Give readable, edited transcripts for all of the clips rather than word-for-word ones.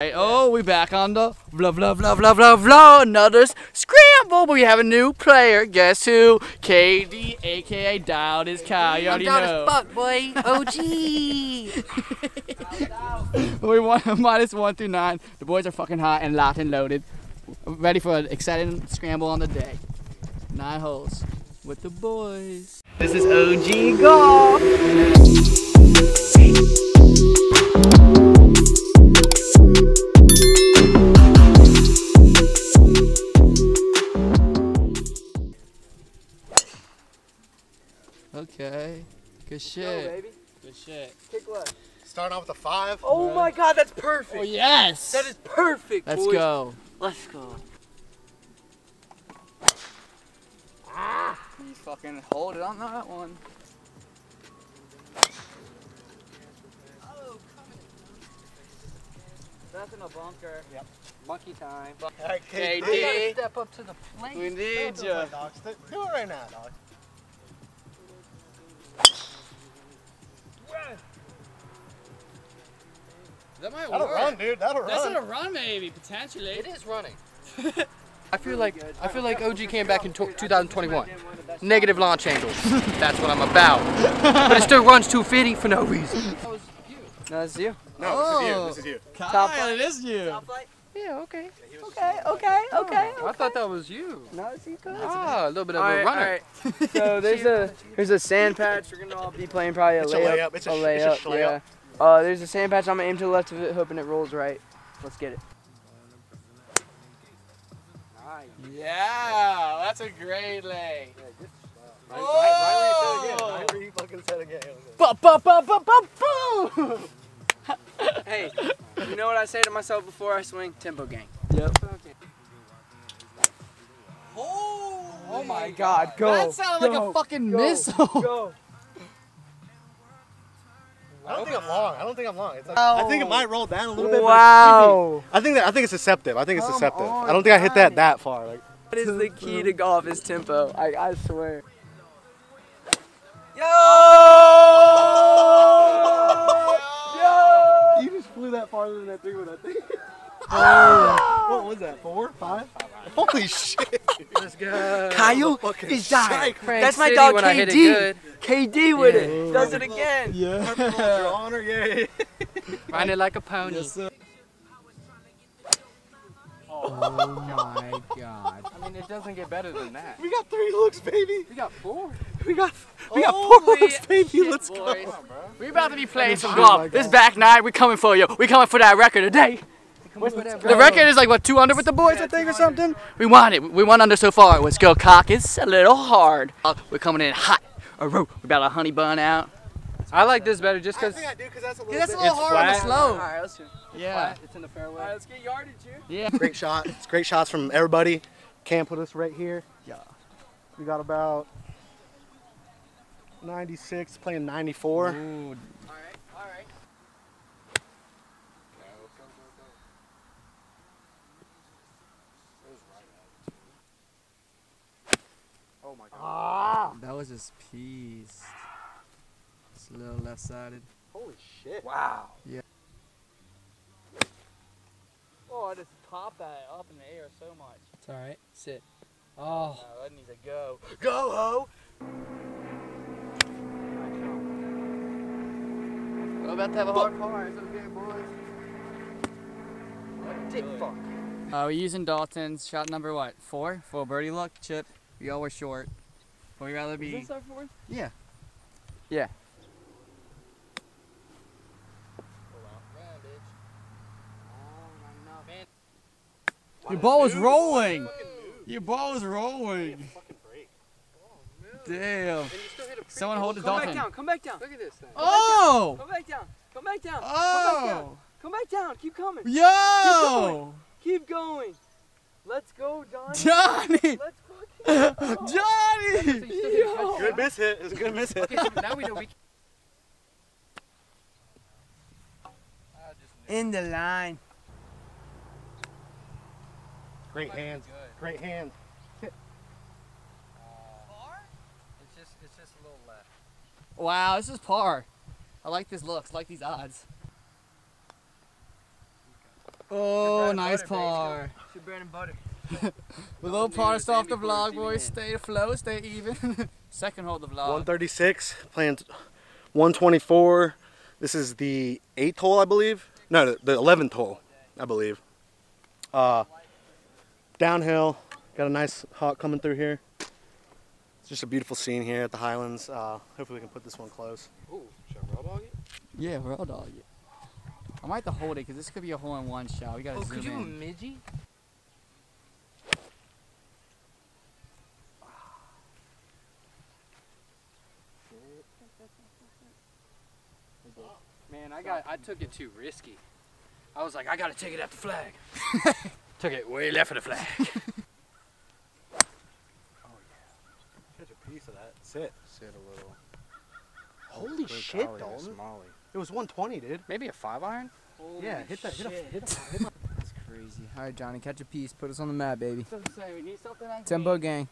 Right, oh, we back on the vlog. Another scramble, but we have a new player. Guess who? KD, aka Dialed is Kyle. You already know. I'm down as fuck, boy. OG. We won -1 through 9. The boys are fucking hot and locked and loaded. Ready for an exciting scramble on the day. 9 holes with the boys. This is OG Golf. Okay, good shit. Go, baby. Good shit. Kick left. Starting off with a 5. Oh my god, that's perfect. Oh, yes. That is perfect, boys. Let's go. Let's go. Ah, you fucking hold it on that one. Oh, that's in a bunker. Yep. Monkey time. Okay, KD. We gotta step up to the plate. We need you. Do it right now, dog. That might work. That'll run, dude. That'll run. That's gonna run, maybe potentially. It is running. I feel like OG came back in 2021. Negative launch angles. That's what I'm about. But it still runs 250 for no reason. That was you. No, this is you. No, oh. This is you. This is you. Kyle, top flight. It is you. Top flight. Yeah. Okay. Okay. I thought that was you. No, it's you. Ah, a little bit of a runner. All right. So there's a sand patch. We're gonna all be playing probably a layup. Yeah. There's a sand patch. I'm gonna aim to the left of it, hoping it rolls right. Let's get it. Yeah, that's a great lay. Right where you fucking said again. Hey, you know what I say to myself before I swing? Tempo gang. Yep. Okay. Oh my god, go. That sounded like a fucking missile. Go. I don't think I'm long. It's like, I think it might roll down a little bit. Wow. I think it's deceptive. I don't think I hit that that far. Like. What is the key to golf is tempo. I swear. Yo! Yo! You just flew that farther than that thing with that thing. Oh. What was that? 4? 5? Holy shit! Let's go. Kyle is dying. That's my dog KD. KD with it. Does it again. Yeah. Your honor, yeah. Ride it like a pony. Yes, sir. Oh my god. I mean, it doesn't get better than that. We got 3 looks, baby. We got 4. We got 4 looks, baby. Shit, let's go. Boys. We're about to be playing some golf. This back 9, we coming for you. We coming for that record today. The record is like, what, 200 with the boys, yeah, I think, 200. Or something? We want it. We won under so far. Let's go, cock. It's a little hard. We're coming in hot. We're about a honey bun out. I like this better just because that's a little hard on the slow. All right, let's do it. Yeah. It's in the fairway. All right, let's get yardage here. Yeah. Great shot. It's great shots from everybody. Camp with us right here. Yeah. We got about 96, playing 94. Ooh. All right. Oh my god. Ah. That was just peace. It's a little left sided. Holy shit. Wow. Yeah. Oh, I just popped that up in the air so much. It's alright. Sit. Oh. No, that needs a go. Go ho! We're about to have a hard par. It's okay, boys. What a dick fuck. We're using Dalton's shot number what? 4? Full birdie luck chip. We all were short. But we'd rather be. Is this our 4th? Yeah. Yeah. Your ball is rolling. Your ball is rolling. Damn. Someone hold the Dalton. Come back down. Look at this thing. Oh! Come back down. Oh! Come back down. Keep coming. Yo! Keep going. Let's go, Johnny. Let's Johnny! Yo. Good miss hit. It's a good miss hit. Okay, so now we know we can. In the line. Great hands. Great hands. Par? It's just a little left. Wow, this is par. I like this looks. I like these odds. Oh, nice par. Your bread and butter. Low par off the vlog, boys. Stay afloat, stay even. Second hole of the vlog. 136, playing 124. This is the 8th hole, I believe. No, the 11th hole, I believe. Downhill. Got a nice hot coming through here. It's just a beautiful scene here at the Highlands. Hopefully we can put this one close. Ooh, should I raw dog it? Yeah, raw dog it. I might have to hold it because this could be a hole in one shot. We gotta zoom in. Oh, could you midgie? Man, I took it too risky. I was like, I gotta take it at the flag. Took it way left of the flag. Oh yeah, catch a piece of that. Sit a little. Holy shit, Dalton! It was 120, dude. Maybe a 5-iron. Yeah, hit that. Hit that. That's crazy. All right, Johnny, catch a piece. Put us on the map, baby. We need something like Tembo gang.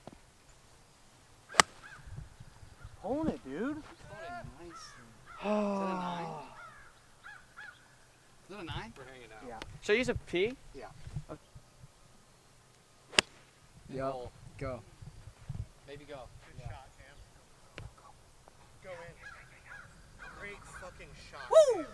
Hold it, dude. Hold it nicely. Is that a 9? We're hanging out. Yeah. Should I use a P? Yeah. Okay. Yep. Go. Maybe go. Good shot, Cam. Go in. Great fucking shot. Woo! Man.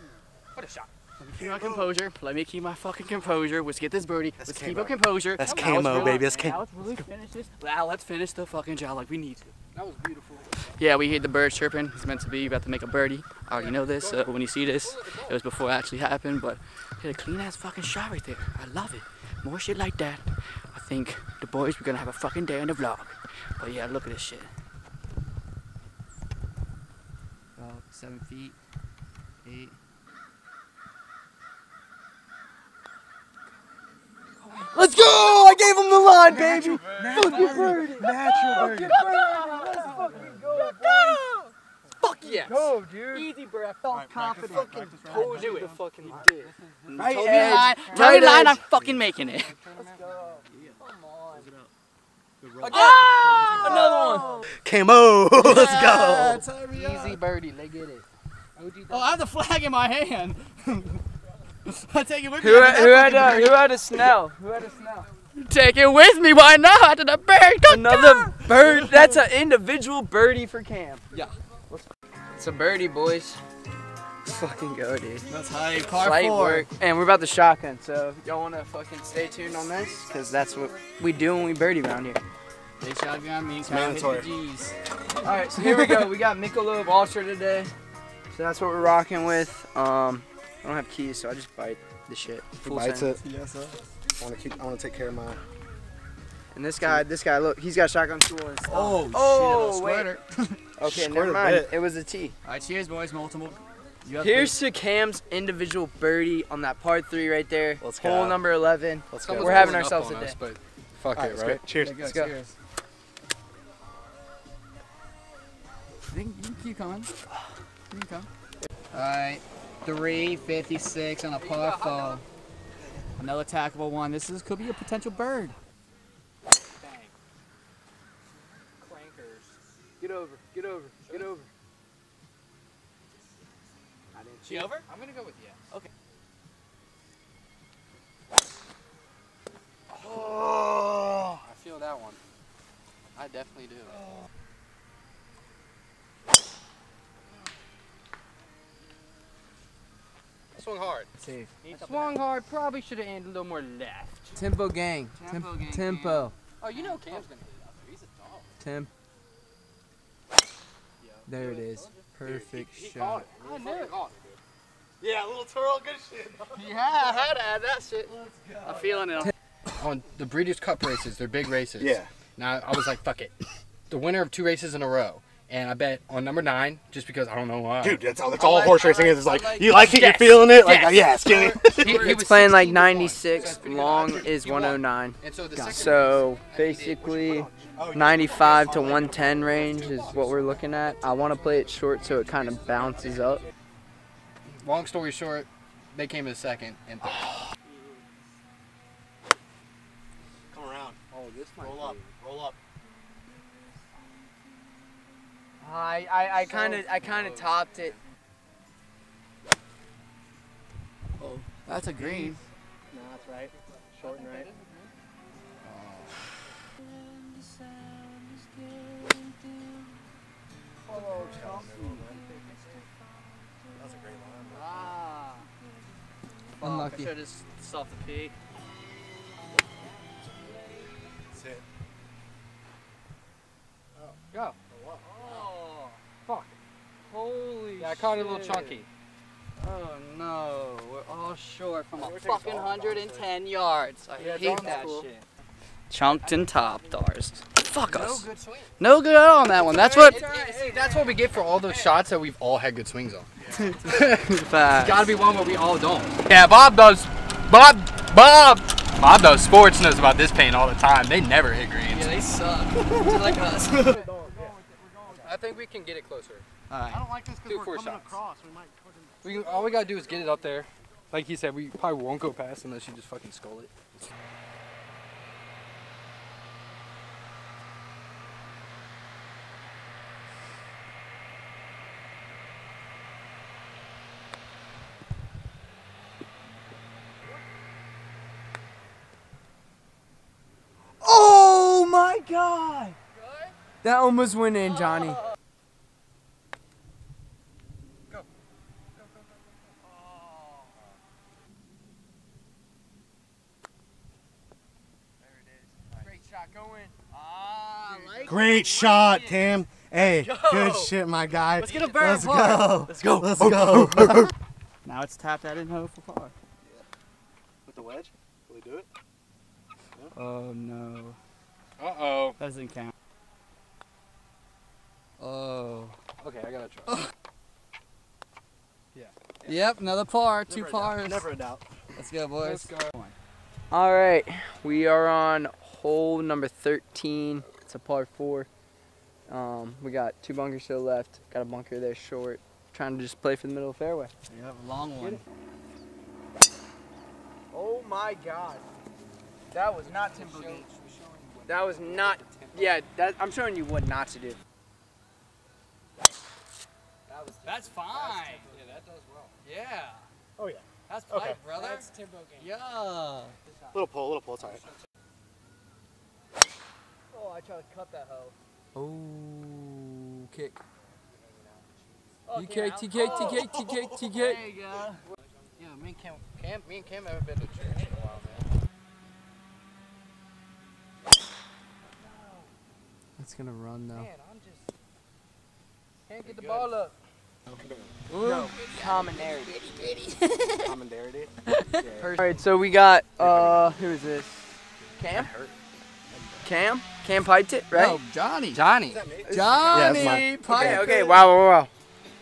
What a shot. Let me keep my composure. Let me keep my fucking composure. Let's get this birdie. Let's keep our composure. That's camo, baby. That's camo. Let's really finish this. Now let's finish the fucking job like we need to. That was beautiful. Yeah, we heard the bird chirping. It's meant to be about to make a birdie. I already know this. When you see this, it was before it actually happened, but hit a clean ass fucking shot right there. I love it. More shit like that. I think the boys were gonna have a fucking day in the vlog. But yeah, look at this shit. 7 feet, 8. Let's go! I gave him the line, natural baby! Fucking birdie! Natural birdie! Let's fucking go, boy! Fuck yes! Go, dude! Easy, bro. I felt confident. I fucking told you it. Fucking did. Right edge! Right line, I'm fucking making it. Let's go. Come on. Oh! Another one! Camo! Let's go! Easy birdie, they get it. Oh, I have the flag in my hand! I'll take it with me. Who had a Snell? Take it with me, why not? Another bird. Another bird. That's an individual birdie for Cam. Yeah. It's a birdie, boys. Let's fucking go, dude. That's hype. Par 4. And we're about to shotgun, so y'all want to fucking stay tuned on this? Because that's what we do when we birdie around here. They shotgun me. It's mandatory. Alright, so here we go. We got Michelob Ultra today. So that's what we're rocking with. I don't have keys, so I just bite the shit. Full bites send. It. Yes, sir. I want to take care of mine. And this guy, look, he's got shotgun tool and stuff. Oh shit, a sweater. Okay, never mind. It was a T. All right, cheers, boys. Multiple. Here's to Cam's individual birdie on that par 3 right there. Let's go. Hole number 11. Let's go. We're having ourselves a day. But fuck it, right? Cheers. Yeah, let's go. Cheers. I think you can keep coming. You can come. All right. 356 on a par 4. Another tackable one. This could be a potential bird. Bang. Clankers. Get over. I didn't see over? I'm gonna go with yes. Okay. Oh. I feel that one. I definitely do. Oh. Swung hard. Safe. Swung hard. Probably should have aimed a little more left. Tempo gang. Tempo. Oh, you know Cam's gonna hit it out there. He's a dog. There it is. Perfect shot. I knew it. Yeah, a little twirl. Good shit. Yeah, I had to add that shit. Let's go. I'm feeling it. On the Breeders' Cup races, they're big races. Yeah. Now I was like, fuck it. The winner of 2 races in a row. And I bet on number 9, just because I don't know why. Dude, that's all like, horse racing is. It's like, you like it, yes. You're feeling it. Like, yes. He was playing like 96, long is 109. And so basically 95 to 110 range is what we're looking at. I want to play it short so it kind of bounces up. Long story short, they came in second and third. Come around. Oh, this might roll up. I kind of topped it. Oh, that's a green. No, left, right? Short and right. Oh, that was a great line. Ah. Unlucky. I should have just stopped the pee. That's it. Oh. Go. Oh, wow. Oh. Fuck. Holy shit. Yeah, I caught it a little chunky. Oh no, we're all short from a fucking 110 yards. I hate that shit. Chunked and topped ours. Fuck us. No good swing. No good at all on that one. That's what. See, that's what we get for all those shots that we've all had good swings on. Yeah. There's gotta be one where we all don't. Yeah, Bob does. Bob does sports, knows about this paint all the time. They never hit greens. Yeah, they suck. They're like us. I think we can get it closer. All right. I don't like this because we're coming across. We might. All we gotta do is get it up there. Like he said, we probably won't go past unless you just fucking skull it. Oh my God! Good? That almost went in, Johnny. Great shot, Tim. Hey, good shit, my guy. Let's get a bird. Let's go. Let's go. Let's go. Now it's tapped that in hole for par. Yeah. With the wedge? Will he do it? Yeah. Oh, no. Uh-oh. Doesn't count. Oh. Okay, I gotta try. Yeah. Yep, another par. Two pars. Never a doubt. Let's go, boys. Let's go. All right, we are on hole number 13. It's a par 4. We got 2 bunkers to the left. Got a bunker there short. Trying to just play for the middle of the fairway. You have a long one. Oh my God. That was not Tim Boogie. That was not. Yeah, I'm showing you what not to do. That's fine. Yeah, that does well. Yeah. Oh yeah. That's pipe, okay. Brother. That's Tim Boogie. Yeah. Little pull, it's all right. I try to cut that hoe. Oh, kick. He kicked, he kicked, he kicked, he kicked, he kicked. There you go. Yo, me and Cam haven't been to church in a while, man. That's gonna run though. Man, I'm just can't get the ball up. No. Commonarity. Commonarity. All right, so we got who is this? Cam. Cam? Cam piped it, right? No, Johnny. Johnny. Johnny piped it. Okay, wow.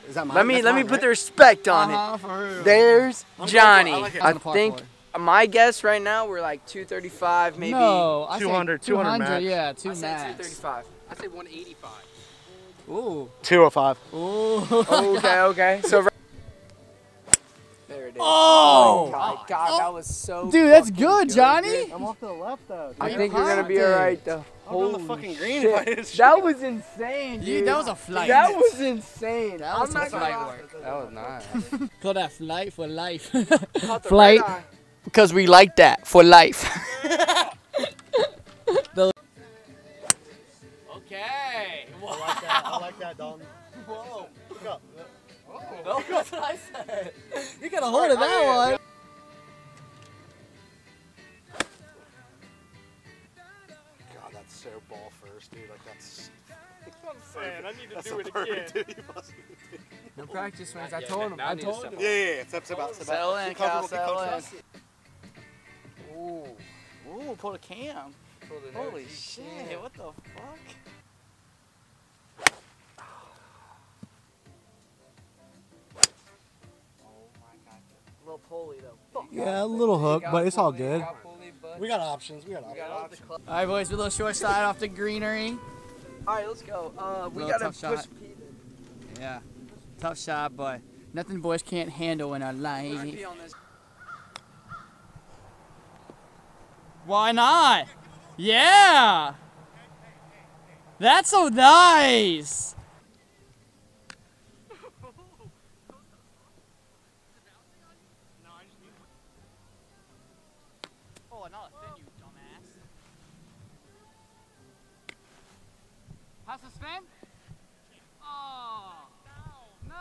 Is that mine? Let me put the respect on it. There's Johnny. I think my guess right now we're like 235, maybe 200, 200 max. Yeah, 2 max. I say 235. I say 185. Ooh. 205. Ooh. Okay. So there it is. Oh my God, that was so dude, that's good, Johnny. Good. I'm off to the left, though. Dude. I think you're going to be all right, though. I'm on the fucking green. That was insane, dude. That was a flight. That was insane. That was a flight work. That was nice. Call that flight for life. Flight. Because we like that for life. Okay. I like that, Dalton. Whoa. Look up. No, that's what I said. You got a hold of that one. God, that's so ball first, dude. Like that's. I'm saying, I need to do it again. No practice swings. I told him. Yeah, Step out. Settle in, Kyle. Settle in. Ooh, pull the cam. Holy shit! What the fuck? Pulley, though. Yeah, a little hook, but it's all good. We got options. All right, boys, with a little short side off the greenery. All right, let's go. We got a push. Yeah, tough shot, but nothing boys can't handle in our life. Why not? Yeah, that's so nice. Oh, not then, you dumbass. How's the spin? Oh, no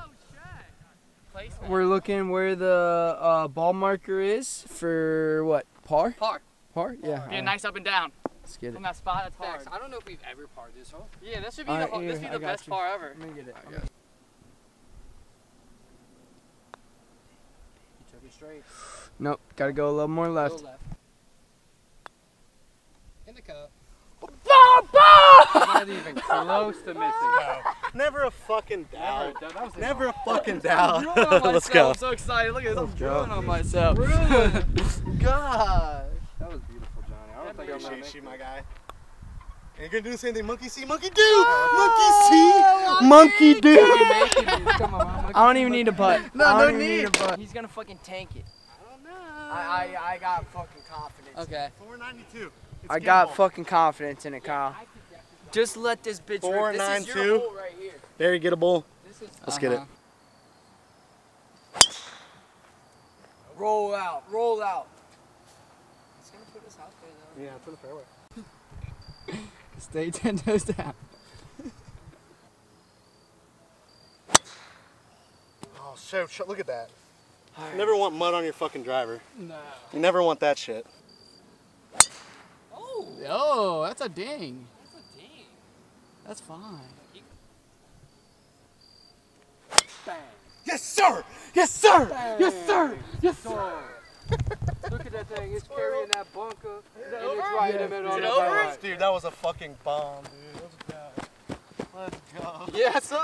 shit. We're looking where the ball marker is for what? Par? Par. Par? Yeah. Be a nice up and down. Let's get it. From that spot, that's hard. I don't know if we've ever parred this hole. Yeah, this would be the best par ever. Let me get it. I got it. You took it straight. Nope, gotta go a little more left. A little left. In the cup. Not even close to missing. No. Never a fucking doubt. Never a fucking doubt. Let's go. I'm so excited. Look at this. I'm drooling on myself. God. That was beautiful, Johnny. I don't think I'm gonna make it. My guy. Ain't gonna do the same thing. Monkey see, monkey do. Oh, monkey see, monkey do. I don't even need a putt. No need a putt. He's gonna fucking tank it. I don't know. I got fucking confidence. Okay. 492. I got fucking confidence in it, Kyle. Just let this bitch rip. 492. Right here. There you get a bull. Let's get it. Roll out, roll out. It's gonna put us out there though. Yeah, for the fairway. Stay 10 toes down. Oh, so look at that. Right. You never want mud on your fucking driver. No. You never want that shit. Oh. Oh, that's a ding. That's fine. Bang. Yes, sir! Yes, sir! Bang. Yes, sir! Yes, sir! Look at that thing. It's carrying that bunker. It's right in the middle of the bunker. Dude, that was a fucking bomb, dude. Let's go. Yes, sir!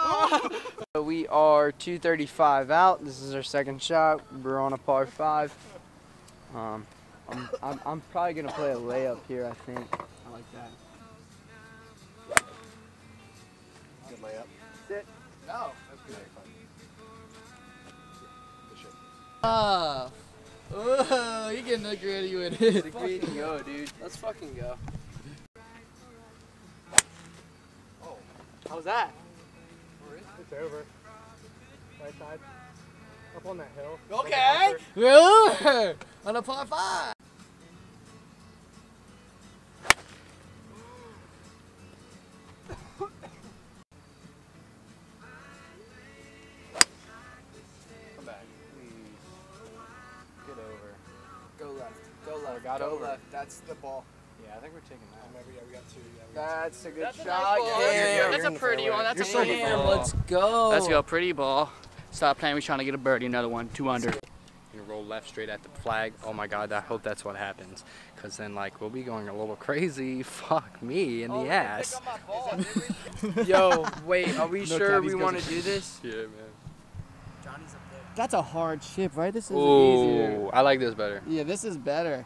So we are 235 out. This is our second shot. We're on a par 5. I'm probably going to play a layup here, I think. I like that. Good layup. Sit. No. That's good. Good shit. Oh, you're getting a gritty with it. It's a gritty go, dude. Let's fucking go. Oh. How's that? It's over. Right side. Up on that hill. Okay. Really? On a par 5. Go left. That's the ball. Yeah, I think we're taking that. Yeah, we got two. That's a good shot. That's a pretty one. That's a pretty one. Let's go. Let's go. Pretty ball. Stop playing. We're trying to get a birdie. Another one. 2 under. You roll left straight at the flag. Oh my God. I hope that's what happens. Because then, like, we'll be going a little crazy. Fuck me in the ass. Yo, wait. Are we sure we want to do this? Yeah, man. Johnny's up there. That's a hard chip, right? This is easier. Ooh, I like this better. Yeah, this is better.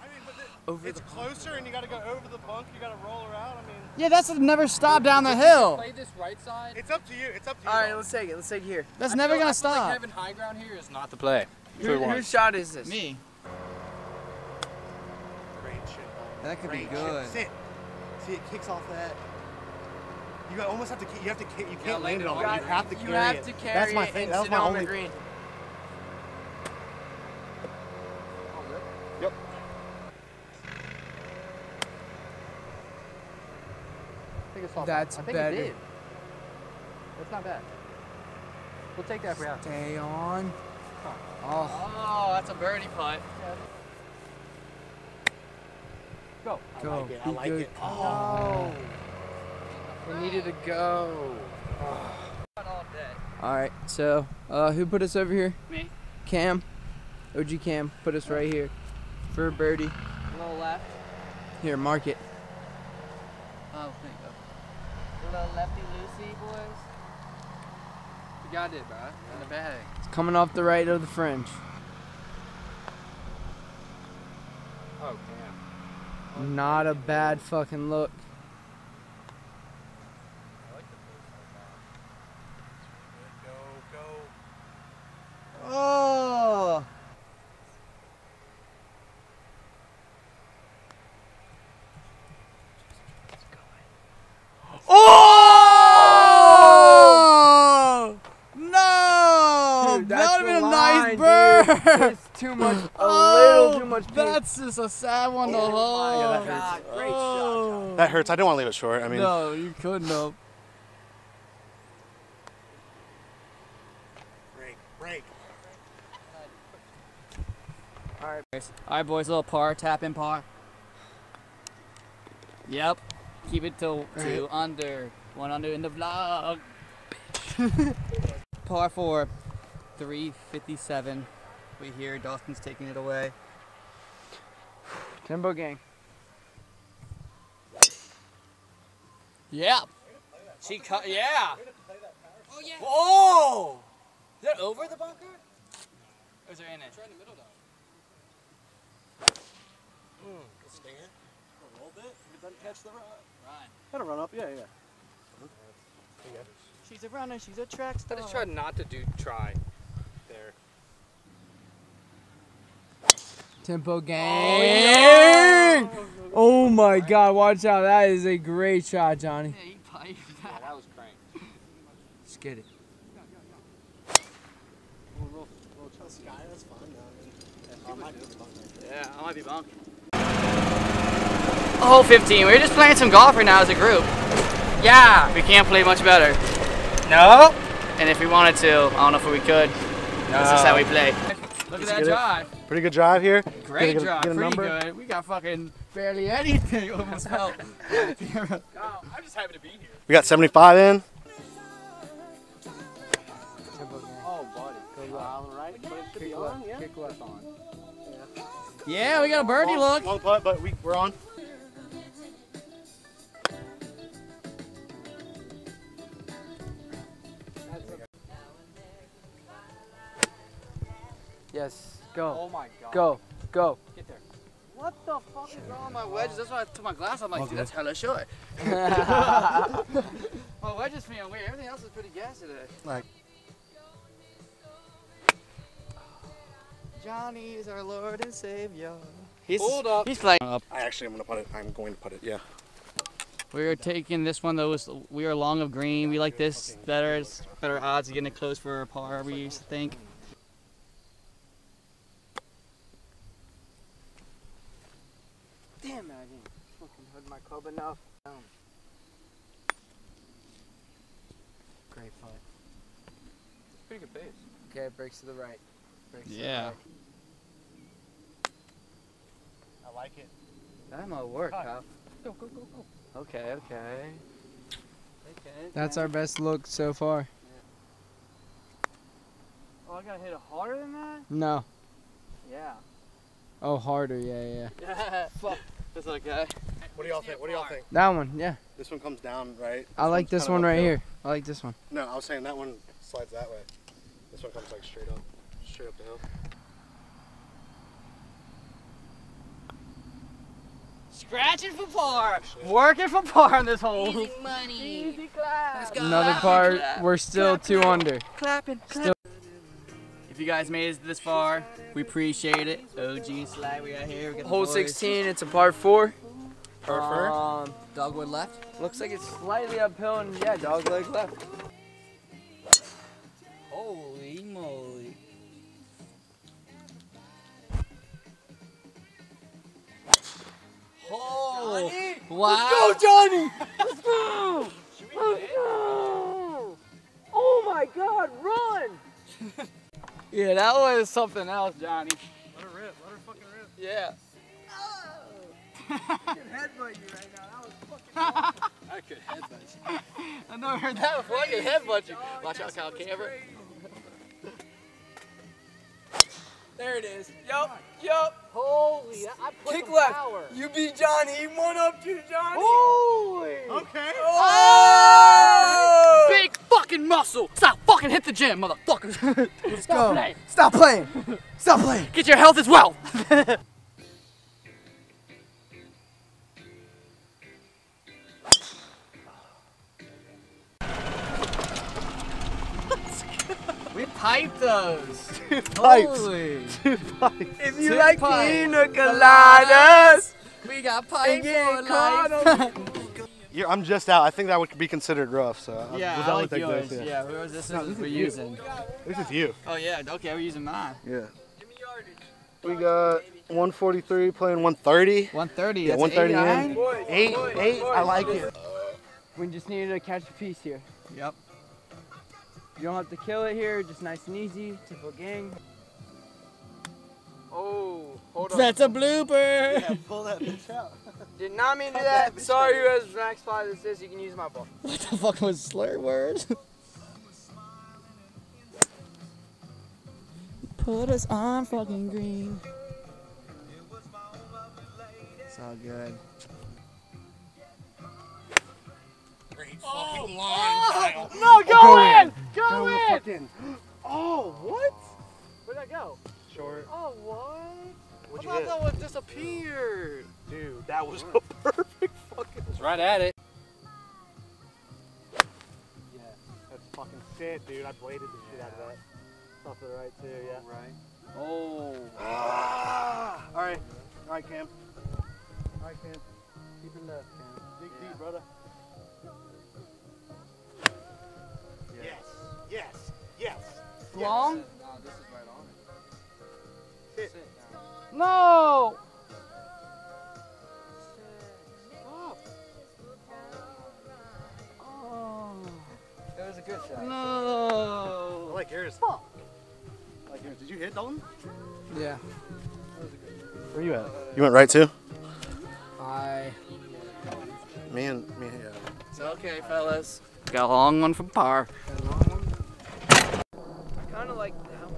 It's closer, and you got to go over the bunk. You got to roll around. I mean, yeah, that's never stop down the hill. Play this right side. It's up to you. It's up to you. All right, let's take it. Let's take it here. That's never gonna stop. Having high ground here is not the play. Whose shot is this? Me. Great shit. That could be good. Sit. See, it kicks off that. You almost have to. You have to. You can't land it on. You have to carry it. You have to carry it. That's my thing. That was my only green. Yep. That's better. It did. That's not bad. We'll take that for you. Stay on. Huh. Oh, that's a birdie putt. Yeah. Go. Go. I like it. Oh. We needed to go. Oh. All right. So, who put us over here? Me. Cam. OG Cam put us right here for a birdie. A little left. Here, mark it. Oh, thank you. Little lefty loosey, boys. You got it, bro. In the batting. It's coming off the right of the fringe. Oh, damn. Not a bad fucking look. I like the first one. Go, go. Oh! It's too much, a little too much deep. That's just a sad one to hold. Yeah, that hurts. Great shot. That hurts. I don't want to leave it short. I mean, no, you couldn't have. Break. All right, boys. Little par, tap in par. Yep. Keep it till two under. One under in the vlog. Par 4, 357. We hear Dawson's taking it away. Timbo gang. Yeah. She cut. Yeah. Oh yeah. Oh. Is that over the bunker? Or is there in it? It's right in the middle though. A stinger. A little bit. It doesn't catch the run. Gotta run up. Yeah. She's a runner. She's a track star. I just tried not to do try there. Tempo game. Oh, yeah. Oh my God! Watch out. That is a great shot, Johnny. Yeah, that was crank. Let's get it. Sky, that's fine. I mean, I might be bumped. A hole 15. We're just playing some golf right now as a group. Yeah, we can't play much better. No. And if we wanted to, I don't know if we could. No. This is how we play. Look at that drive. Pretty good drive here. Great drive. Pretty good. We got fucking barely anything. Almost fell. Oh, I'm just happy to be here. We got 75 in. Kick left, yeah. Kick left on. Yeah. Yeah, we got a birdie look. Long putt, but we're on. Yes, go. Oh my God. Go, go. Get there. What the fuck is wrong with my wedge? That's why I took my glass. I'm like, dude, that's hella short. My wedge is feeling weird. Everything else is pretty gas today. Like. Johnny is our Lord and Savior. Hold up. He's playing up. I'm going to put it. Yeah. We are taking this one though. We are long of green. We like this better. It's better odds of getting it close for a par. We used to think. Damn it! I didn't fucking hug my club enough. Great putt. Pretty good base. Okay, it breaks to the right. Yeah. I like it. I'm a work, Kyle. Go, go, go, go. Okay. That's our best look so far. Yeah. Oh, I gotta hit it harder than that? No. Yeah. Oh, harder, yeah. Fuck. That's okay. What do y'all think? That one, yeah. This one comes down, right? I like this one right here. I like this one. No, I was saying that one slides that way. This one comes like straight up. Straight up the hill. Scratching for par. Working for par on this hole. Easy money. Easy clap. Another par. We're still two under. Clapping. If you guys made it this far, we appreciate it. OG slide, we got here. We got hole 16. It's a par 4. Dogwood left. Looks like it's slightly uphill and yeah, dogleg left. Holy moly. Oh, Johnny? Wow. Let's go, Johnny! Let's go! Let's go! Oh my God, run! Yeah, that was something else, Johnny. Let her rip, let her fucking rip. Yeah. No! I could headbutt you right now, that was fucking awful. I could headbutt you. I never heard that before, I could headbutt you. Watch out, Kyle, camera. There it is. Yup. Holy, I put the power. You beat Johnny. One up to Johnny. Holy. Okay. Oh! Big fucking muscle. Stop fucking hit the gym, motherfuckers. Let's go. Stop playing. Get your health as well. Pipe those. Two pipes. If you like pina coladas, we got pipes for life. I'm just out. I think that would be considered rough. So yeah, I like yours. Yeah, this is what we're using. This is you. Oh yeah. Okay, we're using mine. Yeah. Give me your We got 143 playing 130. 130. Yeah, 130 in. 8. I like it. We just needed to catch a piece here. Yep. You don't have to kill it here. Just nice and easy. Typical gang. Oh, hold on. That's a blooper. Yeah, pull that bitch out. Did not mean to do that. Sorry, whoever's next fly this is. You can use my ball. What the fuck was slur words? Put us on fucking green. It's all good. Great fucking line. Oh, no, go in! Go in! Oh, what? Where'd that go? Short. Oh, what? I thought that one disappeared. Dude, that was a perfect fucking... It's right at it. Yeah, that's fucking shit, dude. I bladed the shit out of that. Off to the right, too, yeah. Right. Oh. Ah. Alright. Alright, Cam. Keep it left, Cam. Dig deep, brother. Yes. Long? No, this is right on it. Sit down. No! Stop. Oh. That was a good shot. No! I like yours. Fuck. Did you hit that one? Yeah. Where you at? You went right too? Me and It's okay, fellas. Got a long one from par. Got a long one. I kind of like that one.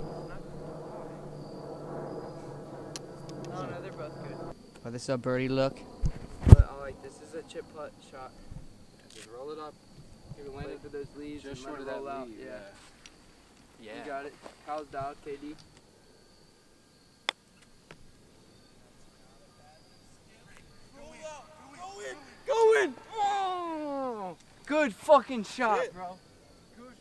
Oh no, they're both good. Oh, this is a birdie look. But I like this. This is a chip putt shot. Just roll it up. Give it landed for those leaves. Just short of that leaf. Yeah. Yeah. You got it. Kyle's dialed, KD. Go in! Oh, good fucking shot, bro. Good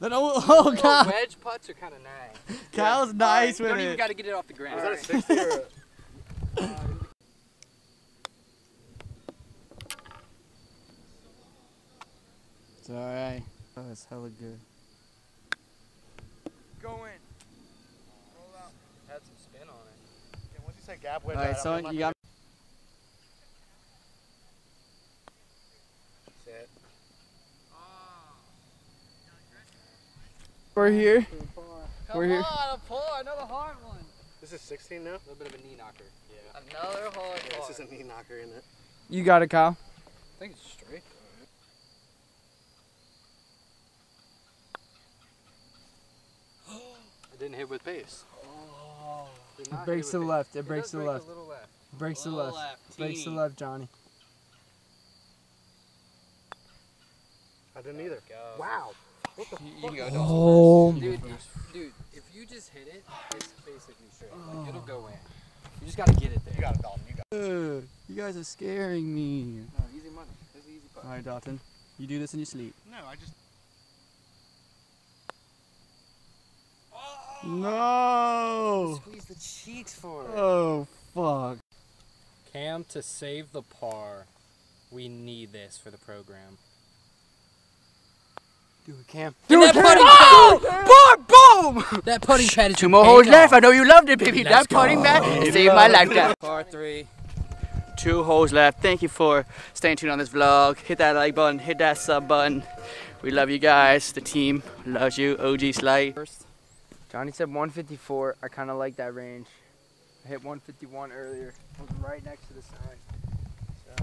fucking shot. Oh, God. Wedge putts are kind of nice. Kyle's nice with it. You don't even got to get it off the ground. Is that a 60 or a... It's all right. Oh, that's hella good. Go in. Roll out. Had some spin on it. Yeah, once you say gap width, alright, so you got. Set. We're here. Come on, a pull, another hard one. This is 16 now? A little bit of a knee knocker. Yeah. Another hard one. This is a knee knocker, isn't it? You got it, Kyle. I think it's straight. Didn't hit with pace. Oh, it breaks to the left. It breaks to the left. Breaks to the left. Breaks to the left, Johnny. I didn't either. Go. Wow. What the fuck? You go, oh, dude, if you just hit it, it's basically straight. Oh. Like, it'll go in. You just gotta get it there. You got it, Dalton. You guys are scaring me. No, easy money. This is easy putt. All right, Dalton. You do this in your sleep. No, I just. No! Squeeze the cheeks for it. Oh, fuck. Cam, to save the par, we need this for the program. Do it, Cam. Do it, Cam! Boom! Boom! That putting pad is 2 more holes left. I know you loved it, baby. Let's putting pad saved my life. Par 3. 2 holes left. Thank you for staying tuned on this vlog. Hit that like button. Hit that sub button. We love you guys. The team loves you. OG Slight. Johnny said 154. I kind of like that range. I hit 151 earlier. I was right next to the sign. So,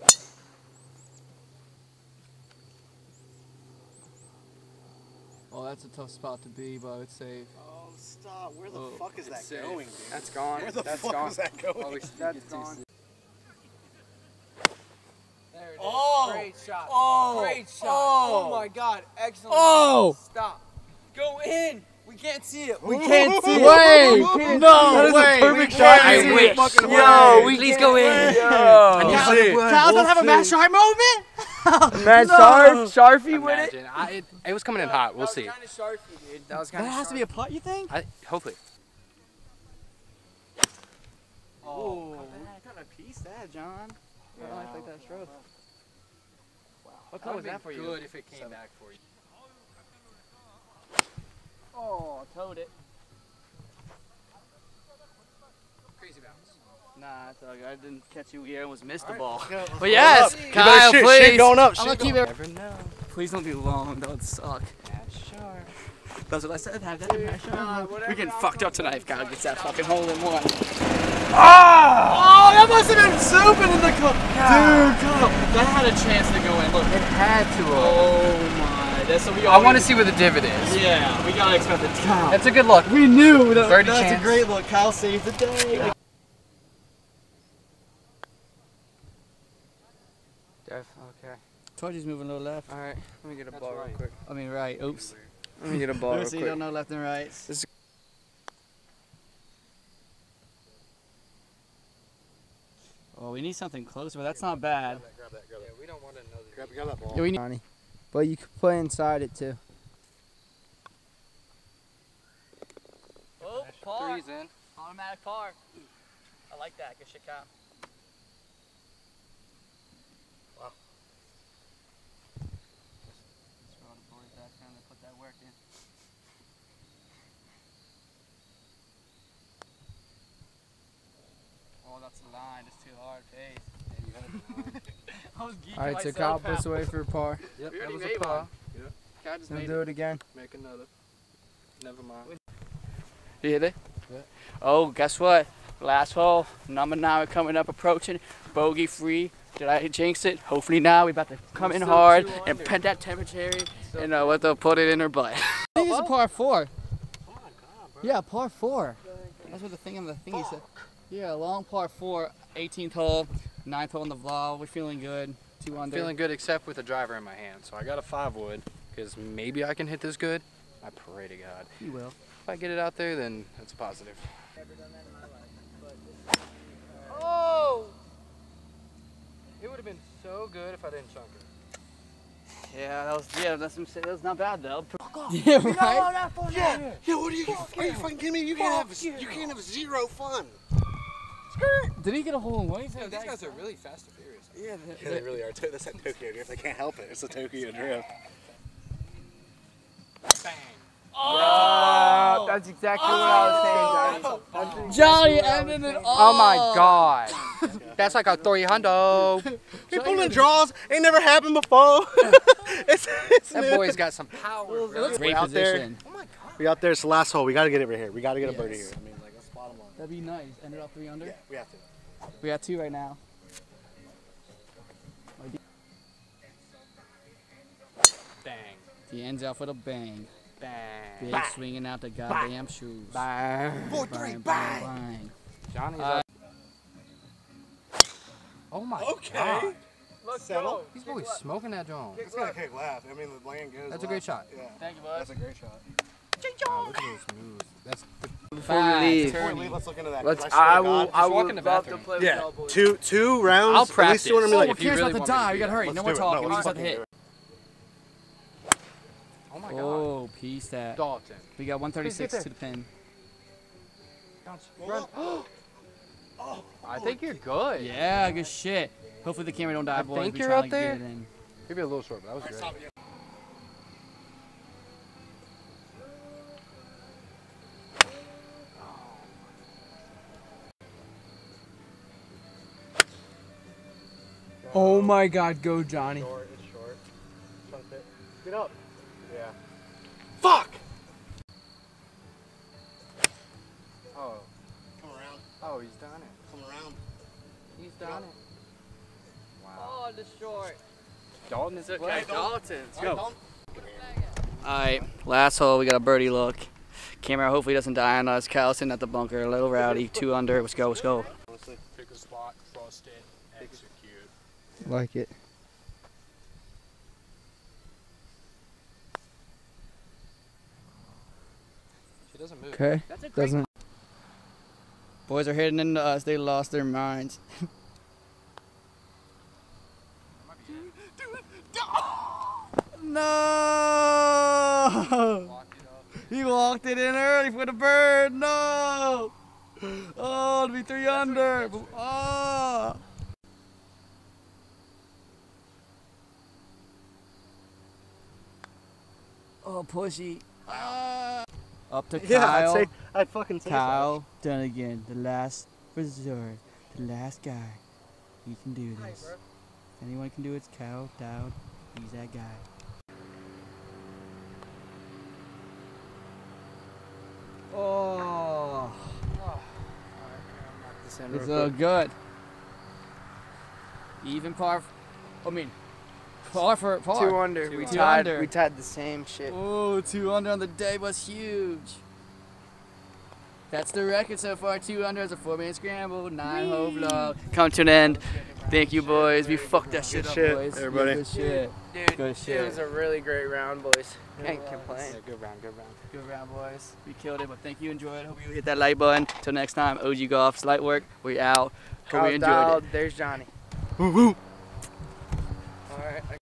let's see. Oh, that's a tough spot to be, but it's safe. Oh, stop. Where the fuck is that going, dude? That's gone. Where the fuck is that going? Oh, that's gone. There it is. Oh, great shot. Oh, great shot. Oh, my God. Excellent. Oh, stop. Go in. We can't see it. We can't see it. Wait. No, that is a perfect shot. I wish. Yo, please go in. Yo. Kyle doesn't have a Matt Sharp moment? Matt Sharp? Sharpie with it? It was coming in hot. We'll see. That was kind of Sharpie, dude. That was kind of Sharpie. That has to be a putt, you think? Hopefully. Oh, what kind of piece that, John? Yeah. I like that stroke. Wow. What color was that for you? Good if it came back for you. Oh, towed it. Crazy bounce. Nah, it's all good. I didn't catch you here. I almost missed the ball. Right, but yes, Kyle, shit, please. Shit going up. Shit I'm going to keep it. Never know. Please don't be long. That would suck. Yeah, sure. That's what I said. Have that in my shot. We're getting fucked up tonight if Kyle gets that fucking hole in one. Oh, that must have been zooming in the cup. Dude, Kyle, that had a chance to go in. Look, it had to. Oh, my. I want to see where the divot is. Yeah, we gotta expect it. That's a good look. We knew that. That's a great look. Kyle saved the day. Yeah. Dev, okay. Told you he's moving a little left. All right, let me get a ball real quick. I mean right. Oops. Let me get a ball real quick. So you don't know left and right. Oh, we need something closer, but that's not bad. Grab that. Yeah, we don't want another. Grab that ball. Yeah, we need. Well, you could play inside it too. Oh, par. Three's in. Automatic par. I like that. Good shit, Kyle. Wow. Just throw the board back down and put that work in. Oh, that's the line. It's too hard, Pace. Alright, so Kyle puts away for a par. Yep, that was a par. Yep. Kyle just made it. Do it again. Make another. Never mind. You hit it? Yeah. Oh, guess what? Last hole. Number 9 coming up, approaching. Bogey free. Did I jinx it? Hopefully now. We're about to come in hard and pet that temperature and what they'll put it in her butt. I think it's a par 4. Oh my God, bro. Yeah, par 4. That's what the thing on the thingy said. Yeah, long par 4, 18th hole. 9th hole in the vlog, we're feeling good. 2 under. Feeling good except with a driver in my hand. So I got a 5-wood because maybe I can hit this good. I pray to God. You will. If I get it out there, then that's a positive. Oh! It would have been so good if I didn't chunk it. Yeah, that was not bad though. Fuck off. Yeah, right? Yeah, what are you? Are you fucking kidding me? You can't have zero fun. Did he get a hole in one? No, these guys are really fast and furious. Yeah, they really are. That's that Tokyo drift. They can't help it. It's a Tokyo drift. Bang! Oh! That's exactly what I was saying, guys. Johnny ended it all. Oh my God! That's like a 300. People in draws ain't never happened before. it's that new. Boy's got some power. Great out there. Oh my God! We out there. It's the last hole. We got to get it right here. We got to get a birdie here. I mean, that'd be nice. Ended up 3 under? Yeah, we have to. We got 2 right now. Bang. He ends off with a bang. Bang. Big bang. Swinging out the goddamn bang. Shoes. Bang. 4-3, bang. Bang. Bang. Johnny's up. Oh my God. Okay. Look, settle. He's really smoking that drone. It's going to kick left. I mean, the lane goes. That's a great shot. Yeah. Thank you, bud. That's a great shot. Look at those moves. That's Before we leave, let's look into that. I will walk in the bathroom. Yeah, two rounds. I'll practice. At least if you really want to die. You gotta hurry. No more talking. We just have to hit. Oh my God. Oh, peace that. Dalton. We got 136 to the pin. Bounce. Run. Oh, I think you're good. Yeah, good shit. Hopefully the camera don't die. I think you're up there. Maybe a little short, but that was great. Oh my God, go Johnny. It's short. Chunk it. Get up. Yeah. Fuck! Oh. Come around. Oh, he's done it. Come around. He's done it. Wow. Oh, the short. Dalton is okay. Hey, Dalton. Let's go. All right, last hole, we got a birdie look. Camera hopefully doesn't die on us. Kyle's sitting at the bunker, a little rowdy, 2 under. Let's go, let's go. Pick a spot, frost it. Like it. She doesn't move. Okay. Doesn't. Boys are heading into us. They lost their minds. No! He walked it in early for the bird. No! Oh, it'll be 3 under. Oh! Oh, pussy. Wow. Up to Kyle. Yeah, I'd fucking say Kyle Dunnigan, the last resort, the last guy. He can do this. Hi, if anyone can do it, it's Kyle Dowd. He's that guy. Oh. All right, I'm not this end it's real good. Even par. I mean, par for par. Two under. We tied the same shit. Oh, 2 under on the day was huge. That's the record so far. 2 under is a 4-man scramble, 9-hole vlog. Come to an end. Thank you, boys. We fucked that shit up, boys. Everybody. Good shit. Dude, good shit. It was a really great round, boys. Can't complain. Yeah, good round, good round. Good round, boys. We killed it, but thank you enjoyed it. Hope you hit that like button. Till next time, OG Golf, Slight Work. We out. Hope you enjoyed it. There's Johnny. Woo-hoo. All right.